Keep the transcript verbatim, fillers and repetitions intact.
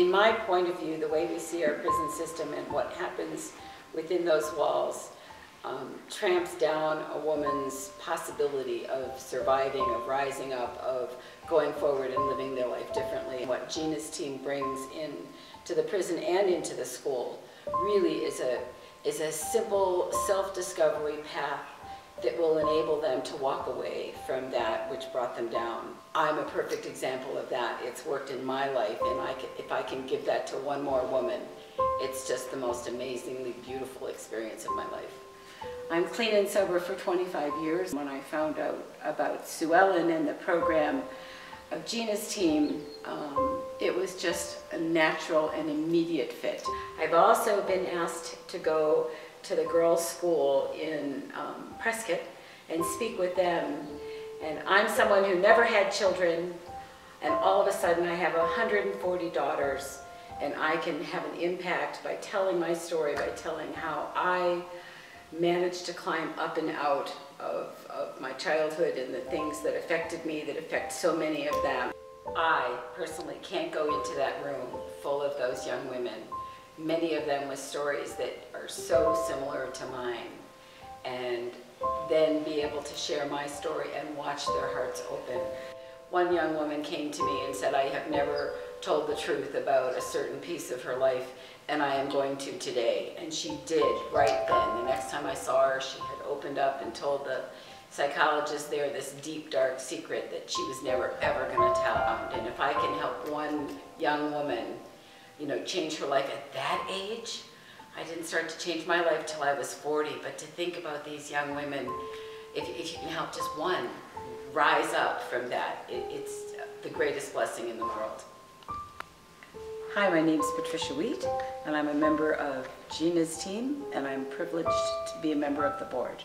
in my point of view, the way we see our prison system and what happens within those walls um, tramps down a woman's possibility of surviving, of rising up, of going forward and living their life differently. What Gina's team brings in to the prison and into the school really is a, is a simple self-discovery path that will enable them to walk away from that which brought them down. I'm a perfect example of that. It's worked in my life, and I can, if I can give that to one more woman, it's just the most amazingly beautiful experience of my life. I'm clean and sober for twenty-five years. When I found out about Sue Ellen and the program of Gina's team, um, it was just a natural and immediate fit. I've also been asked to go to the girls' school in um, Prescott and speak with them. And I'm someone who never had children, and all of a sudden I have one hundred forty daughters, and I can have an impact by telling my story, by telling how I managed to climb up and out of, of my childhood and the things that affected me that affect so many of them. I personally can't go into that room full of those young women, many of them with stories that are so similar to mine, and then be able to share my story and watch their hearts open. One young woman came to me and said, "I have never told the truth about a certain piece of her life, and I am going to today." And she did right then. The next time I saw her, she had opened up and told the psychologist there this deep, dark secret that she was never, ever going to tell. And if I can help one young woman, you know, change her life at that age. I didn't start to change my life till I was forty, but to think about these young women, if, if you can help just one rise up from that, it, it's the greatest blessing in the world. Hi, my name is Patricia Wheat, and I'm a member of Gina's team, and I'm privileged to be a member of the board.